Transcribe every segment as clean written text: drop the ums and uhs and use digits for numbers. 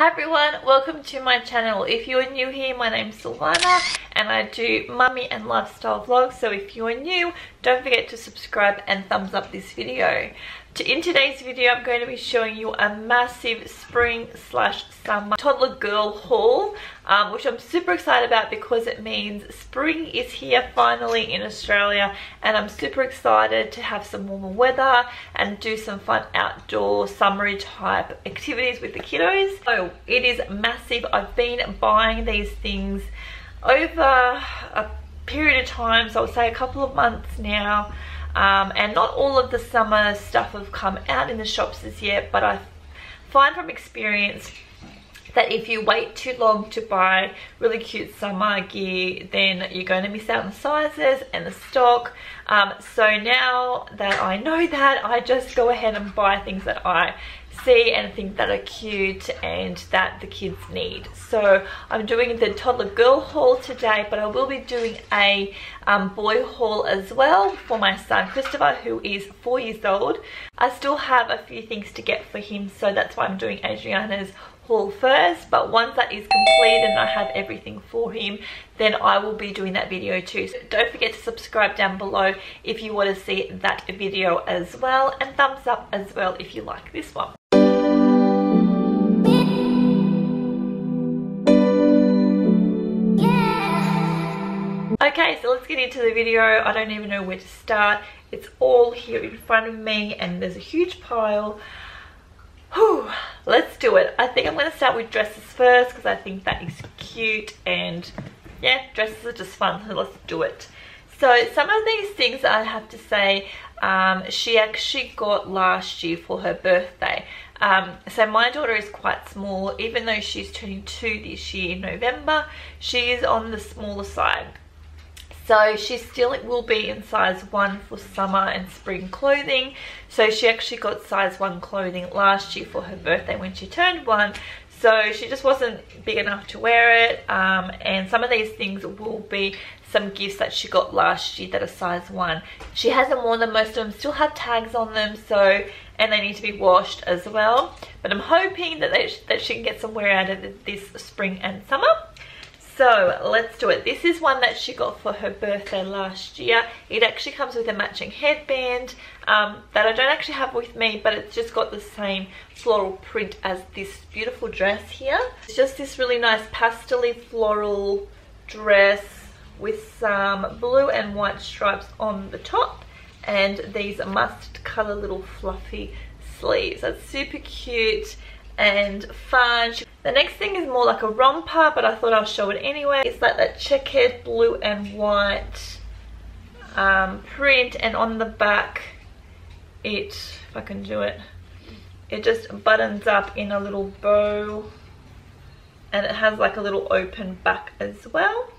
Hi everyone, welcome to my channel. If you are new here, my name's Silvana and I do mummy and lifestyle vlogs. So if you are new, don't forget to subscribe and thumbs up this video. In today's video, I'm going to be showing you a massive spring slash summer toddler girl haul, which I'm super excited about because it means spring is here finally in Australia, and I'm super excited to have some warmer weather and do some fun outdoor summery type activities with the kiddos. So it is massive. I've been buying these things over a period of time, so I would say a couple of months now. And not all of the summer stuff have come out in the shops as yet, but I find from experience that if you wait too long to buy really cute summer gear, then you're going to miss out on sizes and the stock. So now that I know that, I just go ahead and buy things that I see and think that are cute and that the kids need. So I'm doing the toddler girl haul today, but I will be doing a boy haul as well for my son Christopher, who is 4 years old. I still have a few things to get for him, so that's why I'm doing Adriana's haul first, but once that is complete and I have everything for him, then I will be doing that video too. So don't forget to subscribe down below if you want to see that video as well, and thumbs up as well if you like this one. Okay, so let's get into the video. I don't even know where to start. It's all here in front of me and there's a huge pile. Whew, let's do it. I think I'm going to start with dresses first because I think that is cute, and yeah, dresses are just fun, so let's do it. So some of these things I have to say she actually got last year for her birthday. So my daughter is quite small. Even though she's turning 2 this year in November, she is on the smaller side. So she still will be in size 1 for summer and spring clothing. So she actually got size 1 clothing last year for her birthday when she turned 1. So she just wasn't big enough to wear it. And some of these things will be some gifts that she got last year that are size 1. She hasn't worn them. Most of them still have tags on them, so, and they need to be washed as well. But I'm hoping that she can get some wear out of it this spring and summer. So let's do it. This is one that she got for her birthday last year. It actually comes with a matching headband that I don't actually have with me, but it's just got the same floral print as this beautiful dress here. It's just this really nice pastel-y floral dress with some blue and white stripes on the top and these mustard color little fluffy sleeves. That's super cute and fun. The next thing is more like a romper, but I thought I'll show it anyway. It's like that checkered blue and white print, and on the back it, if I can do it, it just buttons up in a little bow, and it has like a little open back as well.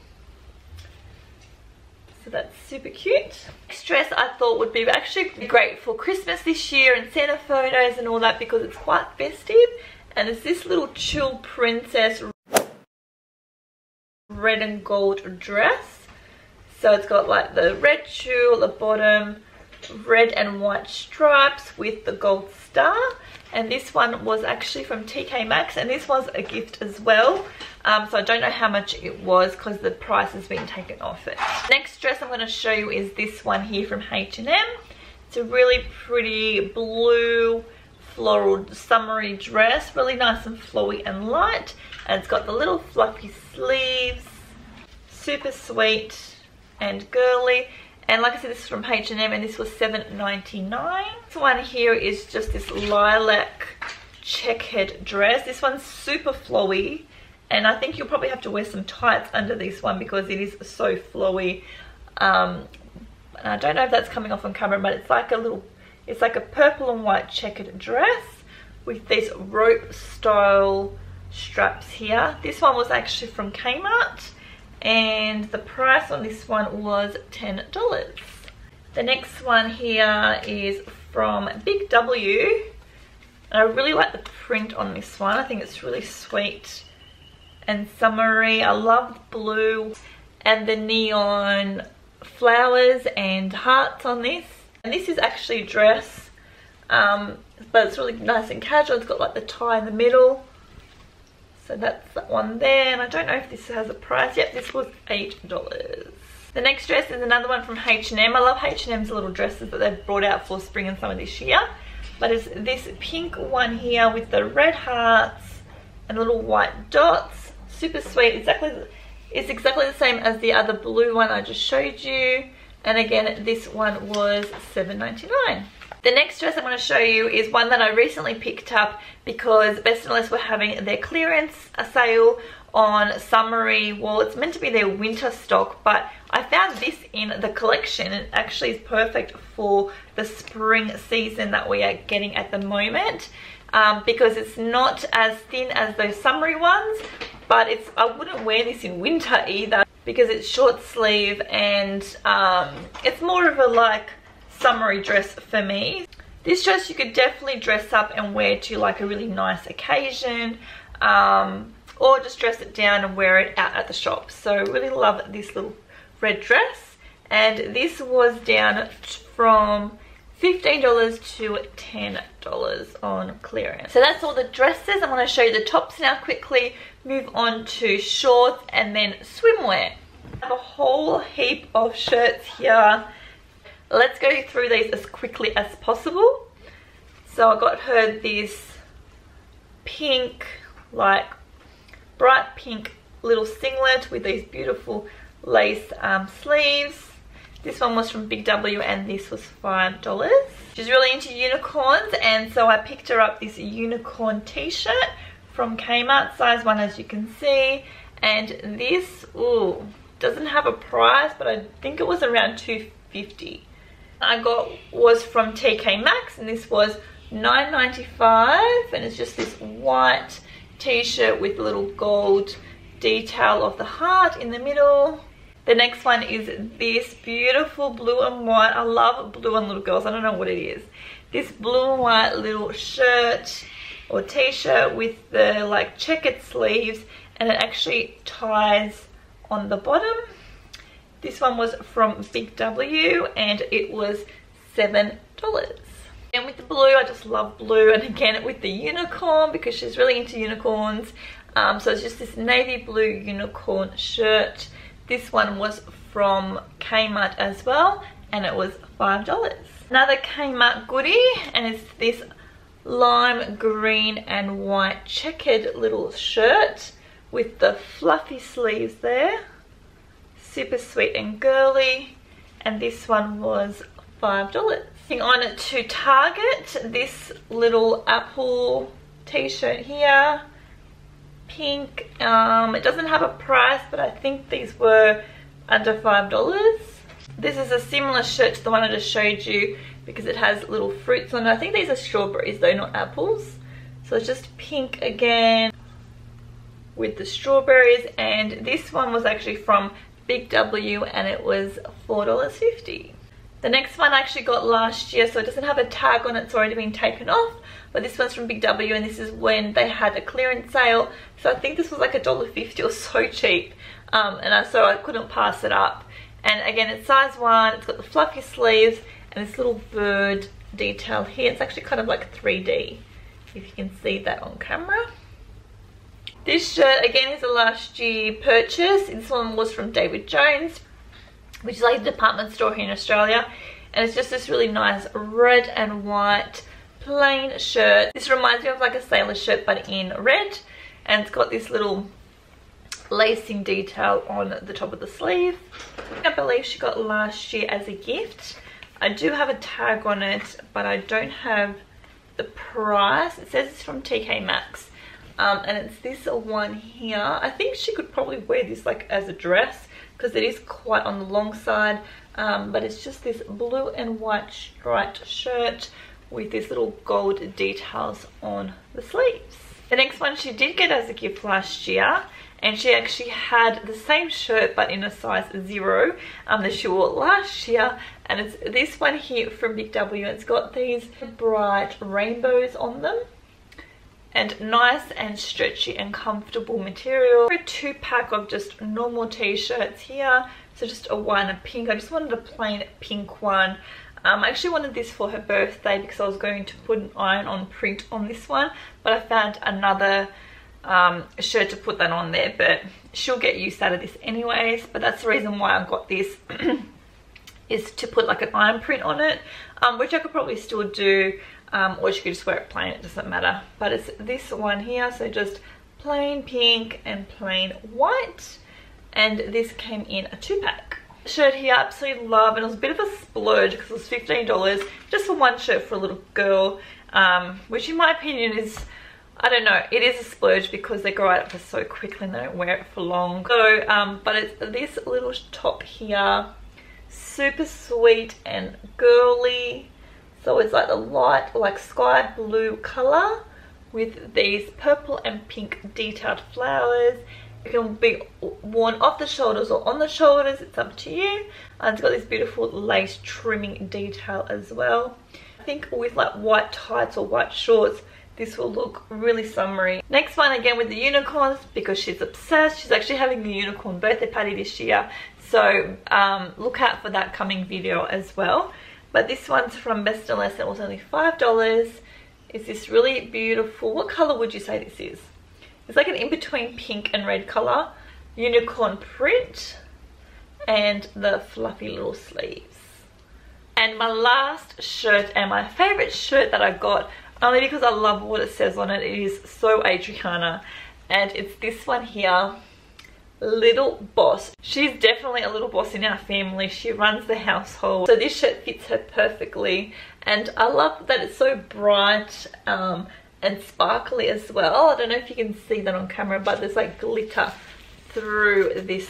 So that's super cute. This dress I thought would be actually great for Christmas this year and Santa photos and all that, because it's quite festive. And it's this little chill princess red and gold dress. So it's got like the red tulle, the bottom, red and white stripes with the gold star. And this one was actually from TK Maxx, and this was a gift as well. So I don't know how much it was because the price has been taken off it. Next dress I'm going to show you is this one here from H&M. It's a really pretty blue floral summery dress, really nice and flowy and light, and it's got the little fluffy sleeves, super sweet and girly. And like I said, this is from H&M and this was $7.99. This one here is just this lilac checkered dress. This one's super flowy, and I think you'll probably have to wear some tights under this one because it is so flowy. And I don't know if that's coming off on camera, but it's like a little, it's like a purple and white checkered dress with these rope style straps here. This one was actually from Kmart, and the price on this one was $10. The next one here is from Big W, and I really like the print on this one. I think it's really sweet and summery. I love blue and the neon flowers and hearts on this. And this is actually a dress, but it's really nice and casual. It's got like the tie in the middle So that's that one there, and I don't know if this has a price yet. This was $8. The next dress is another one from H&M. I love H&M's little dresses that they've brought out for spring and summer this year. But it's this pink one here with the red hearts and little white dots. Super sweet. It's exactly the same as the other blue one I just showed you. And again, this one was $7.99. The next dress I'm going to show you is one that I recently picked up because Best and Less were having their clearance sale on summery. Well, it's meant to be their winter stock, but I found this in the collection. It actually is perfect for the spring season that we are getting at the moment, because it's not as thin as those summery ones, but it's, I wouldn't wear this in winter either because it's short sleeve and it's more of a like summery dress for me. This dress you could definitely dress up and wear to like a really nice occasion, or just dress it down and wear it out at the shop. So really love this little red dress, and this was down from $15 to $10 on clearance. So that's all the dresses. I'm going to show you the tops now quickly, move on to shorts and then swimwear. I have a whole heap of shirts here. Let's go through these as quickly as possible. So I got her this pink, like bright pink little singlet with these beautiful lace sleeves. This one was from Big W and this was $5. She's really into unicorns, and so I picked her up this unicorn t-shirt from Kmart, size 1 as you can see. And this, ooh, doesn't have a price, but I think it was around $2.50. I got was from TK Maxx, and this was $9.95, and it's just this white t-shirt with little gold detail of the heart in the middle. The next one is this beautiful blue and white. I love blue on little girls. I don't know what it is. This blue and white little shirt or t-shirt with the like checkered sleeves, and it actually ties on the bottom. This one was from Big W and it was $7. And with the blue, I just love blue, and again with the unicorn because she's really into unicorns. So it's just this navy blue unicorn shirt. This one was from Kmart as well, and it was $5. Another Kmart goodie, and it's this lime green and white checkered little shirt with the fluffy sleeves there. Super sweet and girly, and this one was $5. Moving on to Target, this little apple t-shirt here, pink. It doesn't have a price, but I think these were under $5. This is a similar shirt to the one I just showed you because it has little fruits on it. I think these are strawberries though, not apples. So it's just pink again with the strawberries, and this one was actually from Big W and it was $4.50. The next one I actually got last year, so it doesn't have a tag on it, it's already been taken off. But this one's from Big W, and this is when they had a clearance sale. So I think this was like $1.50 or so, cheap. So I couldn't pass it up. And again, it's size 1, it's got the fluffy sleeves and this little bird detail here. It's actually kind of like 3D, if you can see that on camera. This shirt, again, is a last year purchase. This one was from David Jones, which is like a department store here in Australia. And it's just this really nice red and white plain shirt. This reminds me of like a sailor shirt, but in red. And it's got this little lacing detail on the top of the sleeve. I believe she got last year as a gift. I do have a tag on it, but I don't have the price. It says it's from TK Maxx. And it's this one here. I think she could probably wear this like as a dress because it is quite on the long side, but it's just this blue and white striped shirt with these little gold details on the sleeves. The next one she did get as a gift last year, and she actually had the same shirt but in a size 0 that she wore last year, and it's this one here from Big W. It's got these bright rainbows on them, and nice and stretchy and comfortable material. A 2-pack of just normal t-shirts here, so just a white and a pink. I just wanted a plain pink one. I actually wanted this for her birthday because I was going to put an iron on print on this one, but I found another shirt to put that on there, but she'll get used out of this anyways. But that's the reason why I've got this, is to put like an iron print on it, which I could probably still do, or she could just wear it plain, it doesn't matter. But it's this one here, so just plain pink and plain white, and this came in a 2-pack. Shirt here, absolutely love, and it was a bit of a splurge because it was $15 just for one shirt for a little girl, which in my opinion is, I don't know, it is a splurge because they grow out of it so quickly and they don't wear it for long. So, but it's this little top here, super sweet and girly. So it's like a light, like sky blue color with these purple and pink detailed flowers. It can be worn off the shoulders or on the shoulders, it's up to you. And it's got this beautiful lace trimming detail as well. I think with like white tights or white shorts, this will look really summery. Next one again with the unicorns because she's obsessed. She's actually having the unicorn birthday party this year. So look out for that coming video as well. But this one's from Best and Less and it was only $5. It's this really beautiful, what colour would you say this is? It's like an in-between pink and red colour, unicorn print, and the fluffy little sleeves. And my last shirt and my favourite shirt that I got, only because I love what it says on it, it is so Adriana. And it's this one here, Little Boss. She's definitely a little boss in our family. She runs the household. So this shirt fits her perfectly. And I love that it's so bright and sparkly as well. I don't know if you can see that on camera, but there's like glitter through this,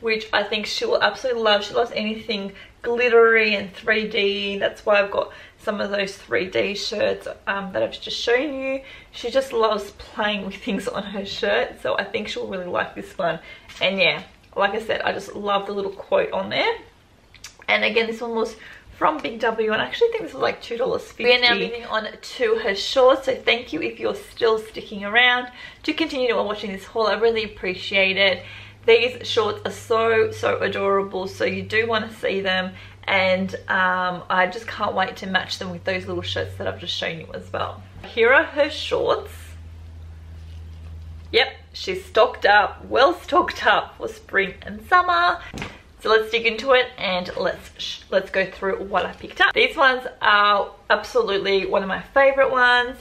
which I think she will absolutely love. She loves anything glittery and 3D. That's why I've got some of those 3D shirts that I've just shown you. She just loves playing with things on her shirt, so I think she'll really like this one. And yeah, like I said, I just love the little quote on there. And again, this one was from Big W, and I actually think this was like $2.50. We are now moving on to her shorts, so thank you if you're still sticking around to continue on watching this haul. I really appreciate it. These shorts are so adorable, so you do want to see them, and I just can't wait to match them with those little shirts that I've just shown you as well. Here are her shorts. Yep, she's stocked up, well stocked up for spring and summer. So let's dig into it and let's go through what I picked up. These ones are absolutely one of my favorite ones,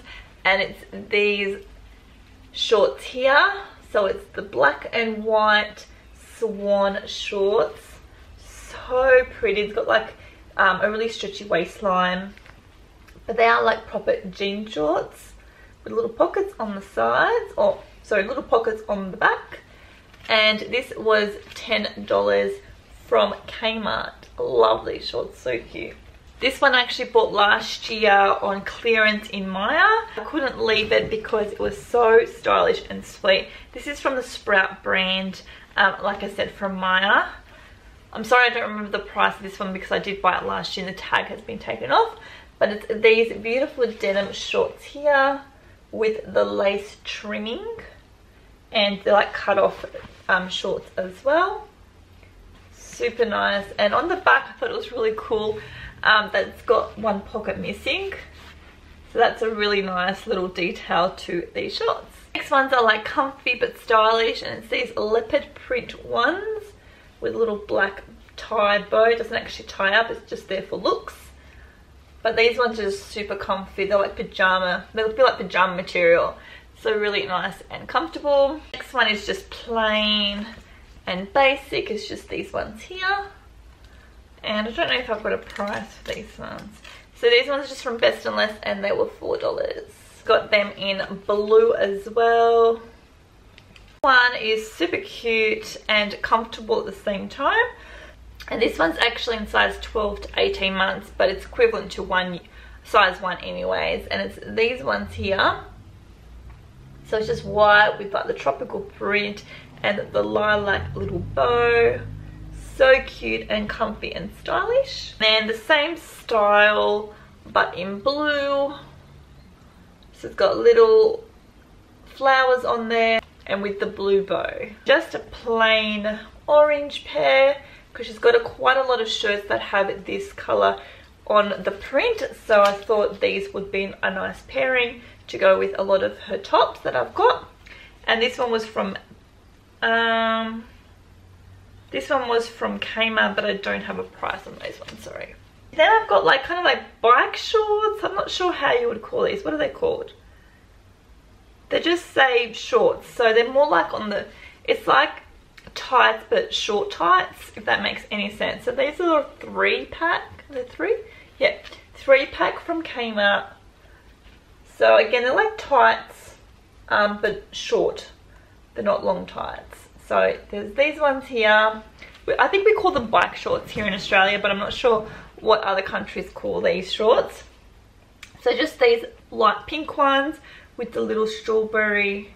and it's these shorts here. So it's the black and white swan shorts. So pretty. It's got like a really stretchy waistline. But they are like proper jean shorts with little pockets on the sides. Or, sorry, little pockets on the back. And this was $10 from Kmart. I love these shorts. So cute. This one I actually bought last year on clearance in Maya. I couldn't leave it because it was so stylish and sweet. This is from the Sprout brand, like I said, from Maya. I'm sorry I don't remember the price of this one because I did buy it last year and the tag has been taken off. But it's these beautiful denim shorts here with the lace trimming. And they're like cut off shorts as well. Super nice. And on the back I thought it was really cool. That's got one pocket missing, so that's a really nice little detail to these shorts. Next ones are like comfy but stylish, and it's these leopard print ones with a little black tie bow. It doesn't actually tie up, it's just there for looks, but these ones are just super comfy. They're like pajama, they'll feel like pajama material, so really nice and comfortable. Next one is just plain and basic, it's just these ones here. And I don't know if I've got a price for these ones. So these ones are just from Best and Less and they were $4. Got them in blue as well. One is super cute and comfortable at the same time. And this one's actually in size 12 to 18 months, but it's equivalent to size 1 anyways. And it's these ones here. So it's just white with like the tropical print and the lilac little bow. So cute and comfy and stylish. And the same style but in blue. So it's got little flowers on there and with the blue bow. Just a plain orange pair because she's got quite a lot of shirts that have this colour on the print. So I thought these would be a nice pairing to go with a lot of her tops that I've got. And this one was from Kmart, but I don't have a price on those ones, sorry. Then I've got like kind of like bike shorts. I'm not sure how you would call these. What are they called? They just say shorts, so they're more like on the, it's like tights but short tights, if that makes any sense. So these are a 3-pack, are they 3? Yeah, 3-pack from Kmart. So again, they're like tights, but short. They're not long tights. So there's these ones here. I think we call them bike shorts here in Australia, but I'm not sure what other countries call these shorts. So just these light pink ones with the little strawberry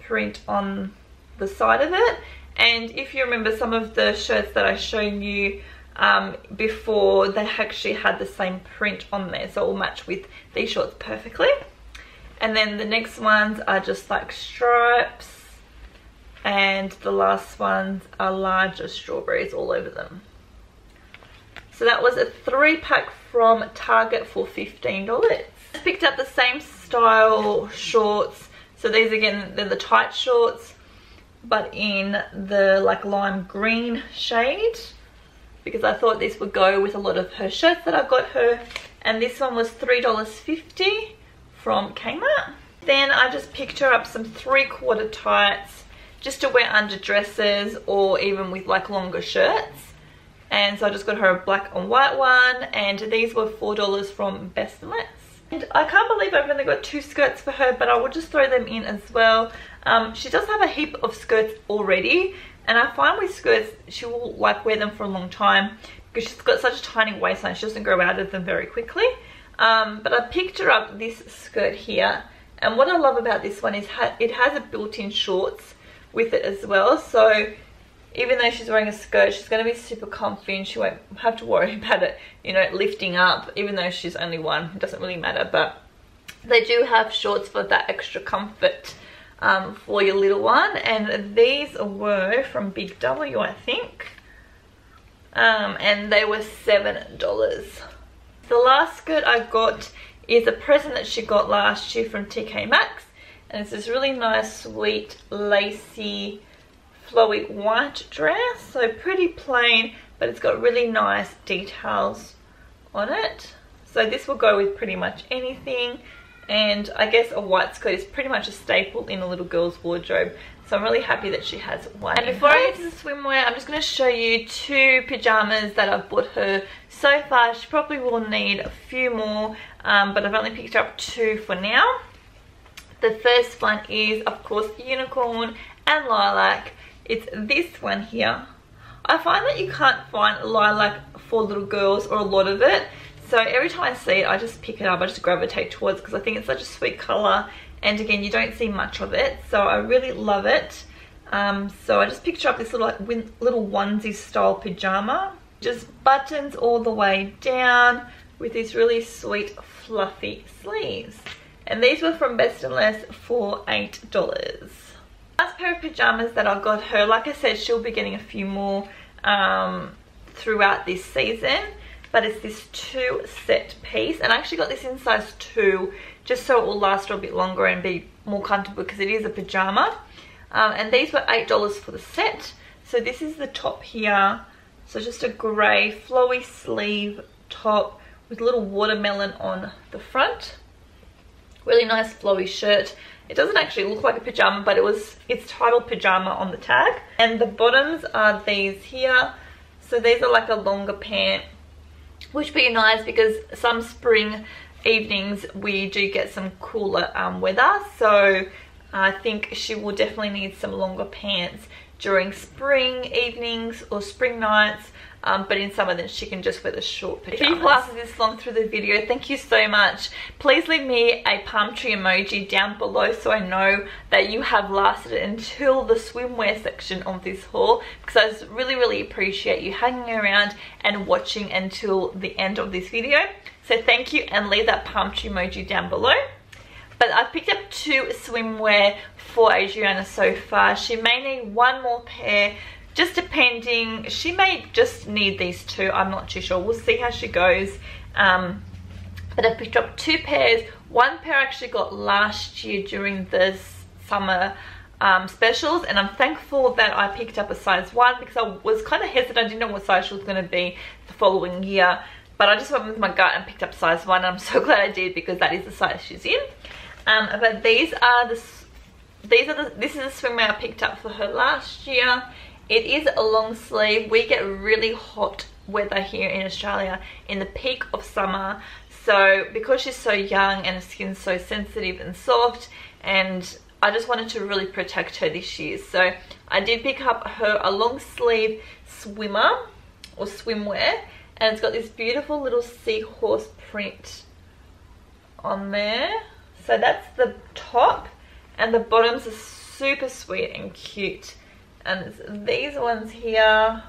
print on the side of it. And if you remember some of the shirts that I showed you before, they actually had the same print on there, so it will match with these shorts perfectly. And then the next ones are just like stripes, and the last ones are larger strawberries all over them. So that was a 3-pack from Target for $15. I picked up the same style shorts. So these again, they're the tight shorts, but in the like lime green shade, because I thought this would go with a lot of her shirts that I've got her. And this one was $3.50 from Kmart. Then I just picked her up some 3/4 tights just to wear under dresses or even with like longer shirts. And so I just got her a black and white one, and these were $4 from Best and Less. And I can't believe I've only got 2 skirts for her, but I will just throw them in as well. She does have a heap of skirts already, and I find with skirts she will like wear them for a long time because she's got such a tiny waistline, she doesn't grow out of them very quickly. But I picked her up this skirt here, and what I love about this one is it has a built-in shorts with it as well, so even though she's wearing a skirt, she's going to be super comfy and she won't have to worry about it, you know, lifting up. Even though she's only 1, it doesn't really matter, but they do have shorts for that extra comfort for your little one. And these were from Big W, I think, and they were $7. The last skirt I got is a present that she got last year from TK Maxx, and it's this really nice, sweet, lacy, flowy white dress. So pretty plain, but it's got really nice details on it, so this will go with pretty much anything. And I guess a white skirt is pretty much a staple in a little girl's wardrobe, so I'm really happy that she has white. And before I get to the swimwear, I'm just going to show you 2 pyjamas that I've bought her so far. She probably will need a few more, but I've only picked up 2 for now. The first one is of course Unicorn and Lilac. It's this one here. I find that you can't find lilac for little girls, or a lot of it, so every time I see it I just pick it up, I just gravitate towards it because I think it's such a sweet colour, and again you don't see much of it, so I really love it. So I just picture up this little little onesie style pyjama, just buttons all the way down with these really sweet fluffy sleeves, and these were from Best and Less for $8. Last pair of pyjamas that I got her, like I said, she'll be getting a few more throughout this season, but it's this 2-set piece, and I actually got this in size 2 just so it will last her a bit longer and be more comfortable because it is a pyjama. And these were $8 for the set. So this is the top here, so just a grey flowy sleeve top with a little watermelon on the front. Really nice flowy shirt. It doesn't actually look like a pyjama, but it's titled pyjama on the tag. And the bottoms are these here. So these are like a longer pant, which would be nice because some spring evenings we do get some cooler weather. So I think she will definitely need some longer pants during spring evenings or spring nights. But in summer then she can just wear the short pajamas. If you've lasted this long through the video, thank you so much. Please leave me a palm tree emoji down below so I know that you have lasted until the swimwear section of this haul, because I really appreciate you hanging around and watching until the end of this video. So thank you, and leave that palm tree emoji down below. But I've picked up 2 swimwear for Adriana so far. She may need 1 more pair, just depending. She may just need these 2, I'm not too sure, we'll see how she goes. But I've picked up 2 pairs, One pair I actually got last year during this summer specials, and I'm thankful that I picked up a size 1 because I was kind of hesitant. I didn't know what size she was going to be the following year, but I just went with my gut and picked up size 1, and I'm so glad I did because that is the size she's in. But this is the swimwear I picked up for her last year. It is a long sleeve. We get really hot weather here in Australia in the peak of summer. So because she's so young and her skin's so sensitive and soft, and I just wanted to really protect her this year, so I did pick up her a long sleeve swimmer or swimwear, and it's got this beautiful little seahorse print on there. So that's the top, and the bottoms are super sweet and cute, and it's these ones here.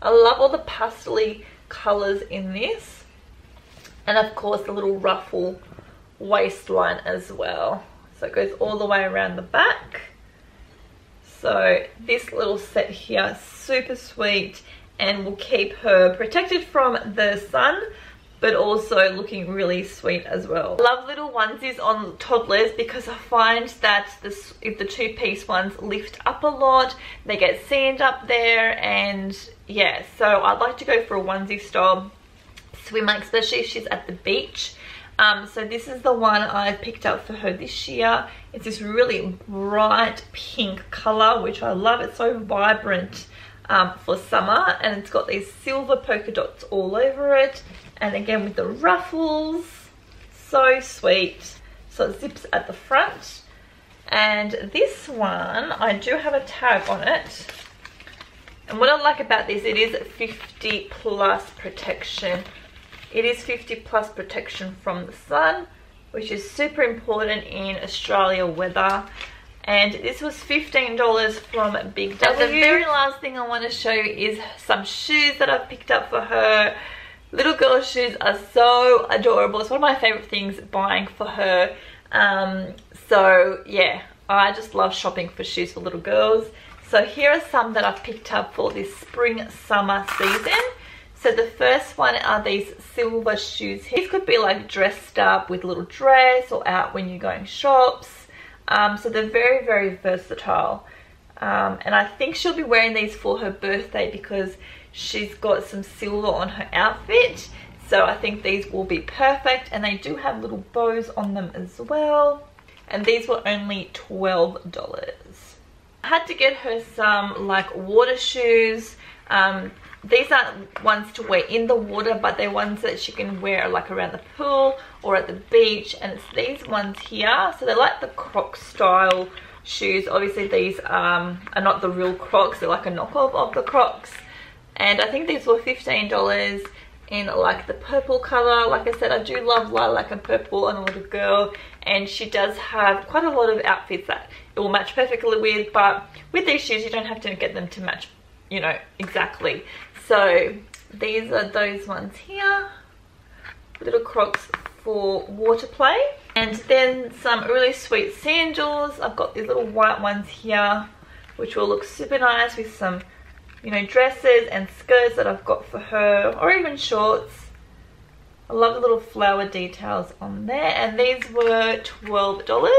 I love all the pastel-y colours in this, and of course the little ruffle waistline as well. So it goes all the way around the back. So this little set here, super sweet, and will keep her protected from the sun, but also looking really sweet as well. Love little onesies on toddlers because I find that if the two-piece ones lift up a lot, they get sand up there, and yeah, so I'd like to go for a onesie style swimmer, especially if she's at the beach. So this is the one I picked up for her this year. It's this really bright pink color, which I love. It's so vibrant for summer, and it's got these silver polka dots all over it, and again with the ruffles. So sweet. So it zips at the front, and this one I do have a tag on it. And what I like about this, it is 50 plus protection. It is 50 plus protection from the sun, which is super important in Australia weather. And this was $15 from Big W. And the very last thing I want to show you is some shoes that I've picked up for her. Little girl shoes are so adorable. It's one of my favorite things buying for her. So yeah, I just love shopping for shoes for little girls. So here are some that I've picked up for this spring-summer season. So the first one are these silver shoes here. These could be like dressed up with a little dress or out when you're going shops. So they're very, very versatile. And I think she'll be wearing these for her birthday because she's got some silver on her outfit. So I think these will be perfect. And they do have little bows on them as well. And these were only $12. I had to get her some like water shoes. These aren't ones to wear in the water, but they're ones that she can wear like around the pool or at the beach, and it's these ones here. So they're like the Croc style shoes. Obviously these are not the real Crocs, they're like a knockoff of the Crocs, and I think these were $15 in like the purple color. Like I said, I do love lilac and purple on a little girl, and she does have quite a lot of outfits that it will match perfectly with, but with these shoes you don't have to get them to match, you know, exactly. So these are those ones here, little Crocs for water play. And then some really sweet sandals. I've got these little white ones here, which will look super nice with some, you know, dresses and skirts that I've got for her, or even shorts. I love the little flower details on there, and these were $12.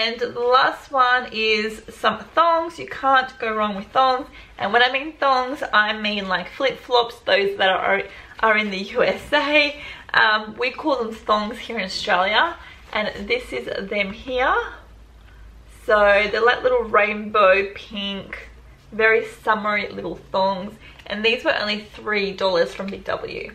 And the last one is some thongs. You can't go wrong with thongs. And when I mean thongs, I mean like flip-flops, those that are in the USA. We call them thongs here in Australia. And this is them here. So they're like little rainbow pink, very summery little thongs. And these were only $3 from Big W.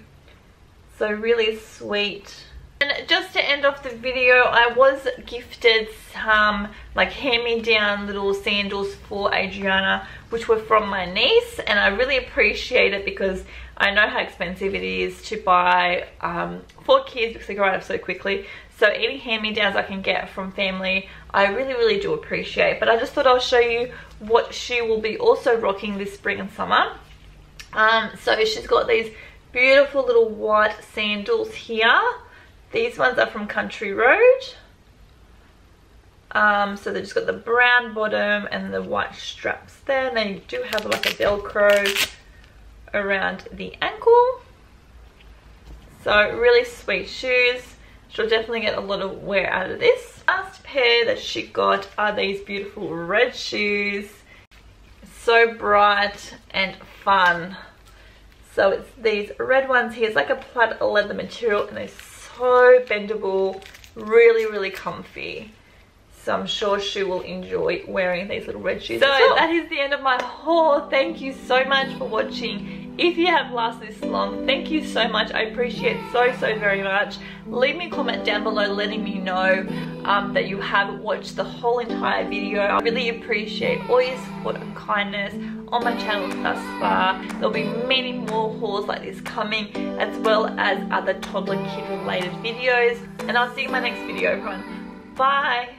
So really sweet. And just to end off the video, I was gifted some like hand-me-down little sandals for Adriana, which were from my niece, and I really appreciate it because I know how expensive it is to buy for kids because they grow up so quickly. So any hand-me-downs I can get from family, I really, really do appreciate. But I just thought I'll show you what she will be also rocking this spring and summer. So she's got these beautiful little white sandals here. These ones are from Country Road. So they've just got the brown bottom and the white straps there. And they do have like a Velcro around the ankle. So really sweet shoes. She'll definitely get a lot of wear out of this. Last pair that she got are these beautiful red shoes. So bright and fun. So it's these red ones here. It's like a plaid leather material and they're so bendable. Really, really comfy. So I'm sure she will enjoy wearing these little red shoes. So that is the end of my haul. Thank you so much for watching. If you have lasted this long, thank you so much. I appreciate it so very much. Leave me a comment down below letting me know that you have watched the whole entire video. I really appreciate all your support and kindness on my channel thus far. There'll be many more hauls like this coming, as well as other toddler kid related videos. And I'll see you in my next video, everyone. Bye.